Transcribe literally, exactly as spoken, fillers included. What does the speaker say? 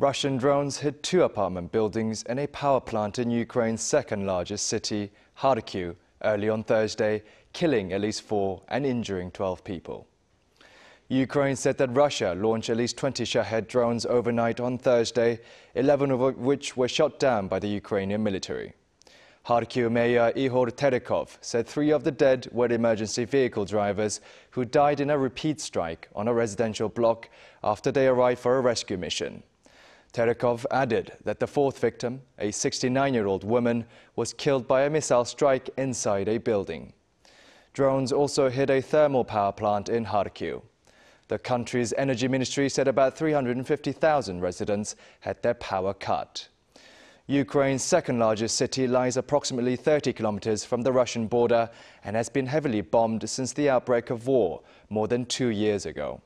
Russian drones hit two apartment buildings and a power plant in Ukraine's second-largest city, Kharkiv, early on Thursday, killing at least four and injuring twelve people. Ukraine said that Russia launched at least twenty Shahed drones overnight on Thursday, eleven of which were shot down by the Ukrainian military. Kharkiv Mayor Ihor Terekhov said three of the dead were emergency vehicle drivers who died in a repeat strike on a residential block after they arrived for a rescue mission. Terekhov added that the fourth victim, a sixty-nine-year-old woman, was killed by a missile strike inside a building. Drones also hit a thermal power plant in Kharkiv. The country's energy ministry said about three hundred fifty thousand residents had their power cut. Ukraine's second-largest city lies approximately thirty kilometers from the Russian border and has been heavily bombed since the outbreak of war more than two years ago.